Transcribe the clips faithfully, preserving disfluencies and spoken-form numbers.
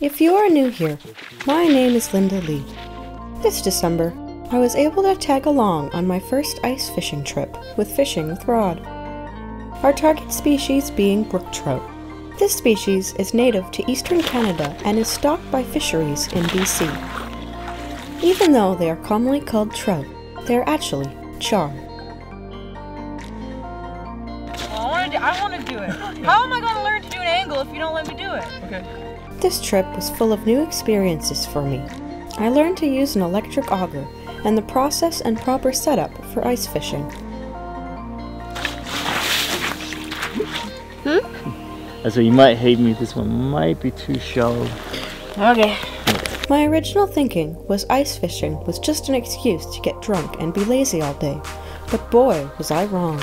If you are new here, my name is Linda Lee. This December, I was able to tag along on my first ice fishing trip with Fishing with Rod, our target species being brook trout. This species is native to eastern Canada and is stocked by fisheries in B C. Even though they are commonly called trout, they are actually char. I want to do it. How am I going to learn to do an angle if you don't let me do it? Okay. This trip was full of new experiences for me. I learned to use an electric auger and the process and proper setup for ice fishing. Hmm? So you might hate me. This one might be too shallow. Okay. My original thinking was ice fishing was just an excuse to get drunk and be lazy all day, but boy was I wrong.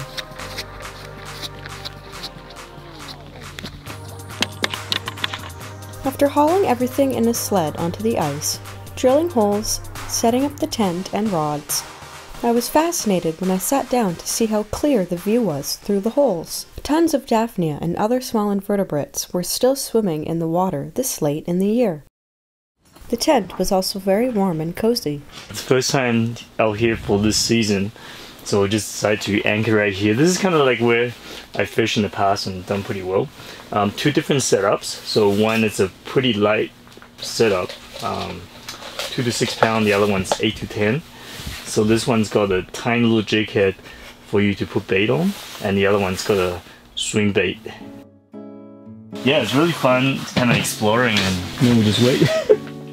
After hauling everything in a sled onto the ice, drilling holes, setting up the tent and rods, I was fascinated when I sat down to see how clear the view was through the holes. Tons of Daphnia and other small invertebrates were still swimming in the water this late in the year. The tent was also very warm and cozy. It's the first time out here for this season, so I just decided to anchor right here. This is kind of like where I fished in the past and done pretty well. Um, two different setups. So one is a pretty light setup, um, two to six pound. The other one's eight to ten. So this one's got a tiny little jig head for you to put bait on, and the other one's got a swing bait. Yeah, it's really fun, kind of exploring, and then we just wait.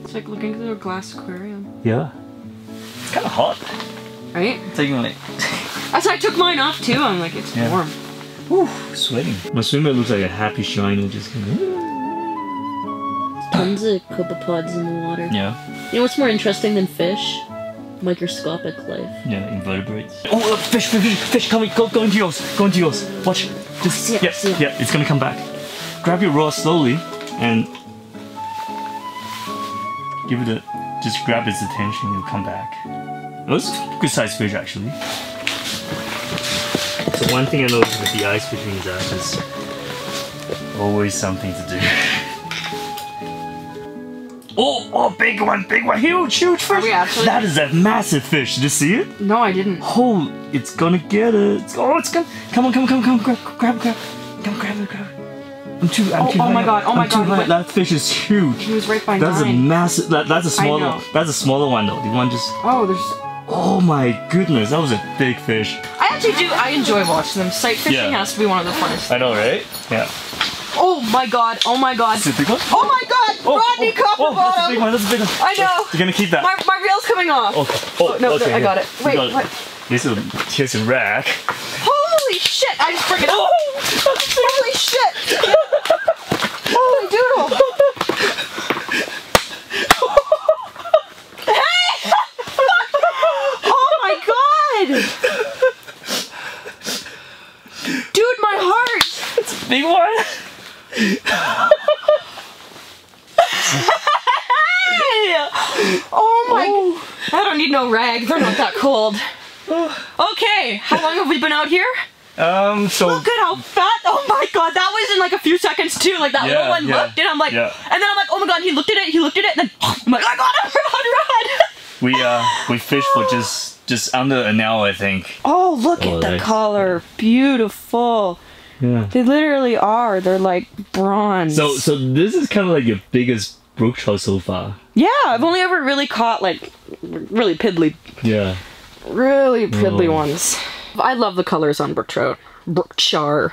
It's like looking through a glass aquarium. Yeah, it's kind of hot. Right? Taking like. As I took mine off too, I'm like, it's yeah. warm. Ooh, sweating. My swimmer looks like a happy shiner, just kind of. Tons of copepods in the water. Yeah. You know what's more interesting than fish? Microscopic life. Yeah, invertebrates. Oh, uh, fish, fish, fish, fish coming. Go, go into yours. Go into yours. Watch. Just. Oh, yes. Yeah, it. yeah, it's gonna come back. Grab your rod slowly and give it a. Just grab its attention. It'll come back. Those are good-sized fish, actually. So one thing I noticed with the ice fishing is that there's always something to do. Oh, oh, big one, big one, huge, huge fish! That is a massive fish. Did you see it? No, I didn't. Oh, it's gonna get it. It's, oh, it's gonna. Come on, come on, come on, grab, grab, grab, come, grab it, grab it. I'm too. I'm oh, too. Oh my god! Oh my I'm god! Too, that fish is huge. He was right by that's nine. That's a massive. That, that's a smaller. That's a smaller one though. The one just. Oh, there's. Oh my goodness, that was a big fish. I actually do, I enjoy watching them. Sight fishing yeah. has to be one of the funnest. I know, right? Yeah. Oh my god, oh my god. Is it a big one? Oh my god, oh, Rodney oh, Copperbottom! Oh, that's a big one, that's a big one. I know. You're gonna keep that. My, my reel's coming off. Oh, oh, oh no, okay, no, I got it. Wait, got it. what? Here's a, here's a rack. Holy shit, I just freaking. Oh, holy shit! Holy doodle! Dude, my heart! It's a big one! Oh my... Oh. I don't need no rag, they're not that cold. Okay, how long have we been out here? Um, so... Look at how fat... Oh my god, that was in like a few seconds too. Like that yeah, little one yeah, looked and I'm like... Yeah. And then I'm like, oh my god, he looked at it, he looked at it, and then... I'm like, I got him! Run, run! We, uh, we fished for just... Just under an hour, I think. Oh, look oh, at the color. Beautiful. Yeah. They literally are. They're like bronze. So so this is kind of like your biggest brook trout so far. Yeah, I've only ever really caught like really piddly. Yeah. Really piddly oh. ones. I love the colors on brook trout. Brook char.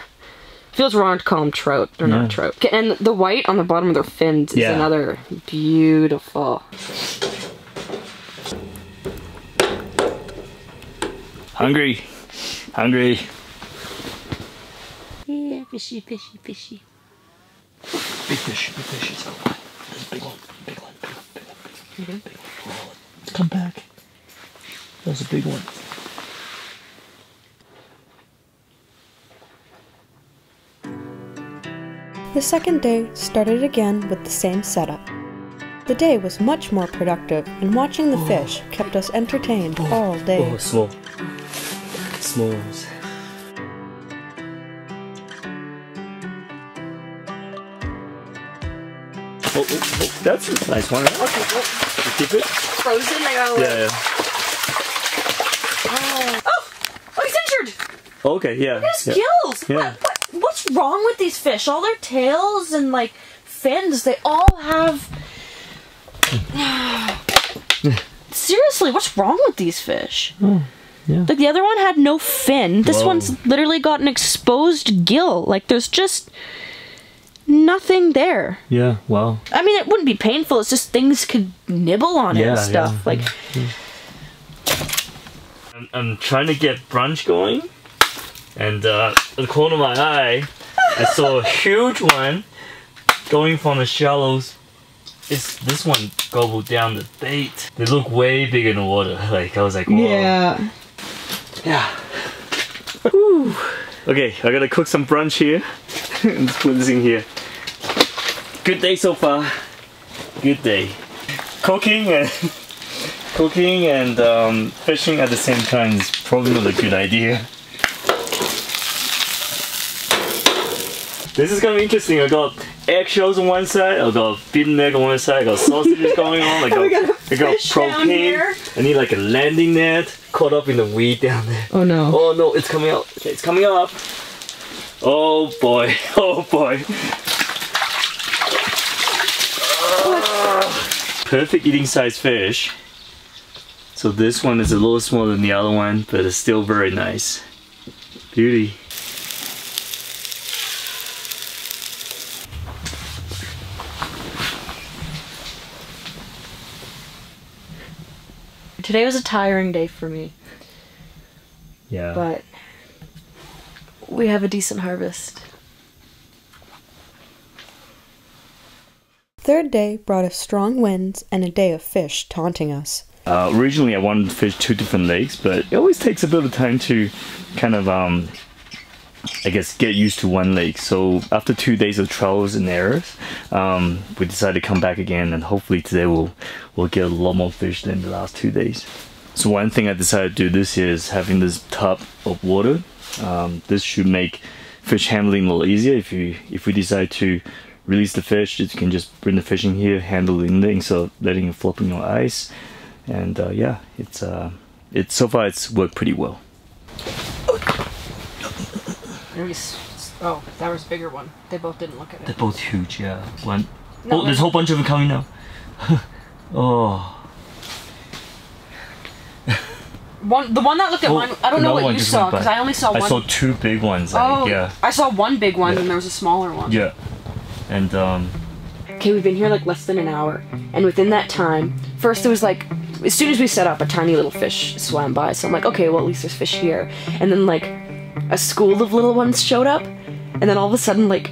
Feels wrong to call them trout. They're yeah. not trout. And the white on the bottom of their fins yeah. is another beautiful. Hungry, hungry. Yeah, fishy, fishy, fishy. Big fish, big fish. It's got one. There's a big one, big one, big one, big one, big one, big one. Oh, it's come back. That was a big one. The second day started again with the same setup. The day was much more productive, and watching the oh. fish kept us entertained oh. all day. Oh, small. Smalls. Oh, oh, oh. That's a nice one. Right? Okay, cool. You keep it? Frozen? Like all yeah, yeah. Oh. Oh! Oh, he's injured! Oh, okay, yeah. Look at his gills! Yeah. What, what, what's wrong with these fish? All their tails and, like, fins, they all have... Seriously, what's wrong with these fish? Oh, yeah. Like, the other one had no fin. This Whoa. one's literally got an exposed gill. Like, there's just... nothing there. Yeah, wow. I mean, it wouldn't be painful, it's just things could nibble on it yeah, and stuff. Yeah, like, yeah. I'm, I'm trying to get brunch going, and uh, in the corner of my eye, I saw a huge one going from the shallows. It's, this one gobbled down the bait. They look way big in the water. Like, I was like, whoa. Yeah. Yeah. Whew. Okay, I gotta cook some brunch here. And put this in here. Good day so far. Good day. Cooking and cooking and um, fishing at the same time is probably not a good idea. This is gonna be interesting. I got eggshells on one side. I got beaten egg on one side. I got sausages going on. I got, we got, I got propane. I need like a landing net. Caught up in the weed down there. Oh no! Oh no! It's coming up. Okay, it's coming up. Oh boy, oh boy. Oh. Perfect eating size fish. So this one is a little smaller than the other one, but it's still very nice. Beauty. Today was a tiring day for me. Yeah. But we have a decent harvest. Third day brought us strong winds and a day of fish taunting us. Uh, originally I wanted to fish two different lakes, but it always takes a bit of time to kind of, um, I guess, get used to one lake. So after two days of trials and errors, um, we decided to come back again, and hopefully today we'll, we'll get a lot more fish than the last two days. So one thing I decided to do this year is having this tub of water. Um, this should make fish handling a little easier. If you if we decide to release the fish, you can just bring the fish in here, handle it in there, so letting it flop on your ice. And uh, yeah, it's uh, it's so far it's worked pretty well. Oh, that was a bigger one. They both didn't look at it. They're both huge, yeah. One. No, oh, there's a whole bunch of them coming now. Oh. One, the one that looked at oh, mine, I don't know what you saw, because I only saw one. I saw two big ones, I oh, think, yeah. I saw one big one, yeah. And there was a smaller one. Yeah. And, um... okay, we've been here like less than an hour, and within that time, first it was like, as soon as we set up, a tiny little fish swam by, so I'm like, okay, well at least there's fish here. And then like, a school of little ones showed up, and then all of a sudden like,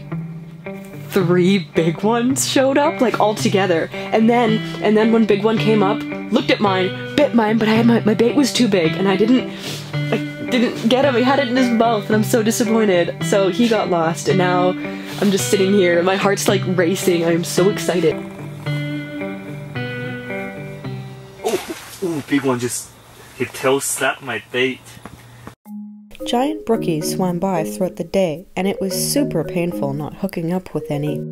three big ones showed up, like all together. And then, and then one big one came up, looked at mine, bit mine, but I had my, my bait was too big, and I didn't, I didn't get him. He had it in his mouth, and I'm so disappointed. So he got lost, and now I'm just sitting here, and my heart's like racing. I am so excited. Oh, ooh, big one just, his tail slapped my bait. Giant brookies swam by throughout the day, and it was super painful not hooking up with any.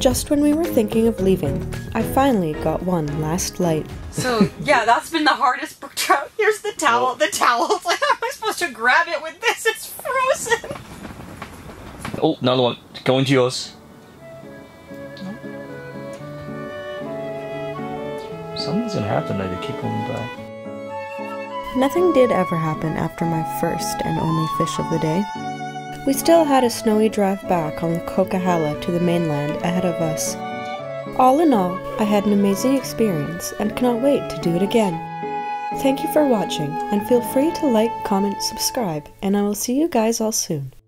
Just when we were thinking of leaving, I finally got one last light. So yeah, that's been the hardest brook trout. Here's the towel. Oh. The towel. Like, how am I supposed to grab it with this. It's frozen. Oh, another one. Go into yours. Oh. Something's gonna happen though. They keep coming back. Nothing did ever happen after my first and only fish of the day. We still had a snowy drive back on the Coquihalla to the mainland ahead of us. All in all, I had an amazing experience and cannot wait to do it again. Thank you for watching, and feel free to like, comment, subscribe, and I will see you guys all soon.